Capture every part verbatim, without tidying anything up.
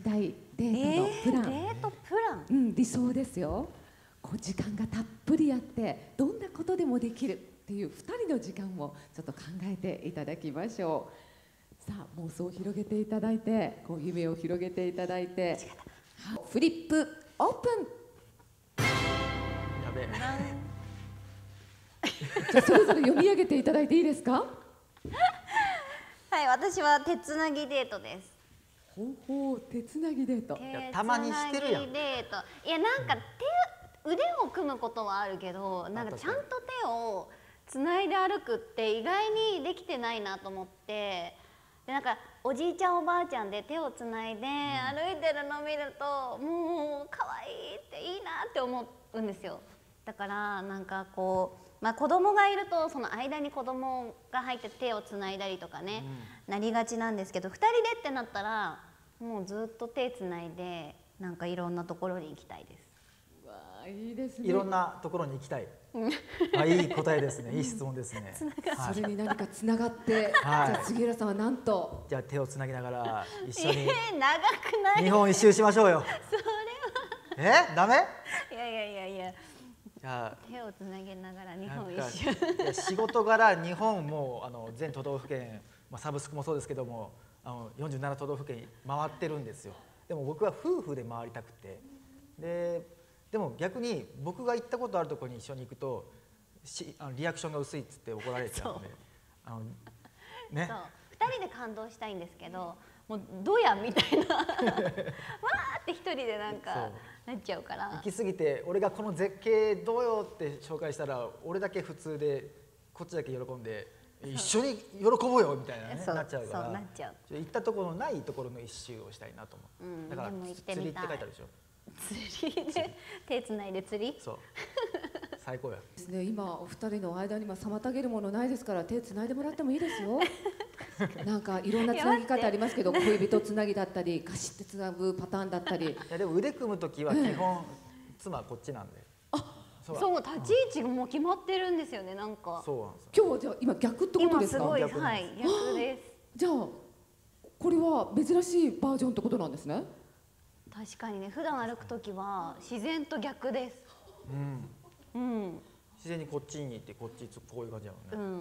たいデートのプラン、えー、デートプラン、うん、理想ですよ。こう時間がたっぷりあってどんなことでもできるっていうふたりの時間をちょっと考えていただきましょう。さあ妄想を広げていただいて、こう夢を広げていただいて、フリップオープン。やべえ。じゃあそれぞれ読み上げていただいていいですか？はい、私は手つなぎデートです。ほうほう、手つなぎデート。たまにしてるやん。いやなんか手、腕を組むことはあるけど、なんかちゃんと手をつないで歩くって意外にできてないなと思って。でなんかおじいちゃんおばあちゃんで手をつないで歩いてるのを見ると、もう可愛いっていいなって思うんですよ。だからなんかこう。まあ子供がいるとその間に子供が入って手をつないだりとかね、うん、なりがちなんですけど、ふたりでってなったらもうずっと手つないでなんかいろんなところに行きたいです。うわー、いいですね。いろんなところに行きたい。あ、いい答えですね。いい質問ですね。それに何かつながって、はい、じゃあ杉浦さんはなんとじゃあ手をつなぎながら一緒に長くない日本一周しましょうよ。それはえダメ？いやいやいやいや。手をつなげながら日本一周。仕事柄日本もあの全都道府県、まあ、サブスクもそうですけどもあのよんじゅうなな都道府県回ってるんですよ。でも僕は夫婦で回りたくて、ででも逆に僕が行ったことあるところに一緒に行くとしあのリアクションが薄いっつって怒られちゃうのであの、ね、そうふたりで感動したいんですけどもうどうやみたいなわーってひとりでなんか。なっちゃうから行き過ぎて俺がこの絶景どうよって紹介したら俺だけ普通でこっちだけ喜んで一緒に喜ぼうよみたいな、ね、なっちゃうから行ったところのないところの一周をしたいなと思う、うん、だから釣りって書いてあるでしょ。釣りで手つないで釣りそう最高やですね。今お二人の間に妨げるものないですから手つないでもらってもいいですよ。なんかいろんなつなぎ方ありますけど恋人つなぎだったりガシってつなぐパターンだったり。いやでも腕組む時は基本妻はこっちなんで、あそう立ち位置もう決まってるんですよね。なんかそうなんですよ。今日はじゃあ今逆ってことですか？今すごい、はい、逆です。じゃあこれは珍しいバージョンってことなんですね。確かにね、普段歩く時は自然と逆です。うん、うん、自然にこっちに行ってこっちこういう感じなのね。うん、うん、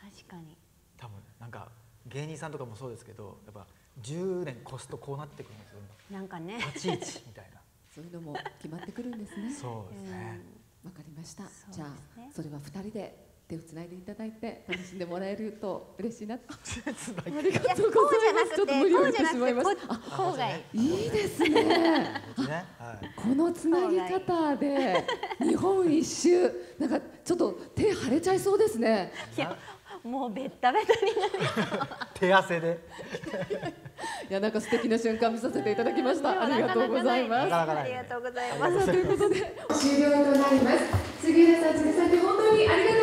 確かに多分なんか芸人さんとかもそうですけどやっぱじゅうねん越すとこうなってくるんですよ。なんかね立ち位置みたいなそういうのも決まってくるんですね。そうですね。わかりました、ね、じゃあそれはふたりで手をつないでいただいて楽しんでもらえると嬉しいなとありがとうございます。ちょっと無理を言ってしまいました。あ、いいですね。このつなぎ方で日本一周なんかちょっと手腫れちゃいそうですね。もうベッタベタになる手汗でいやなんか素敵な瞬間見させていただきました。ありがとうございます。ありがとうございます。ということで終了となります。杉浦さん、辻さん、本当にありがとうございました。